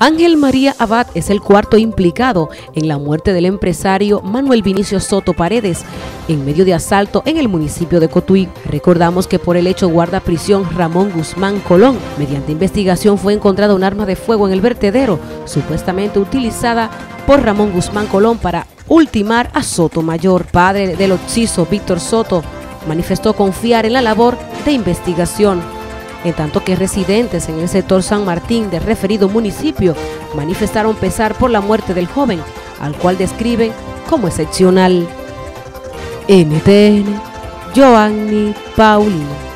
Ángel María Abad es el cuarto implicado en la muerte del empresario Manuel Vinicio Soto Paredes en medio de asalto en el municipio de Cotuí. Recordamos que por el hecho guarda prisión Ramón Guzmán Colón. Mediante investigación fue encontrada un arma de fuego en el vertedero, supuestamente utilizada por Ramón Guzmán Colón para ultimar a Soto Mayor. Padre del occiso Víctor Soto manifestó confiar en la labor de investigación, en tanto que residentes en el sector San Martín del referido municipio manifestaron pesar por la muerte del joven, al cual describen como excepcional. NTN, Joanny Paulino.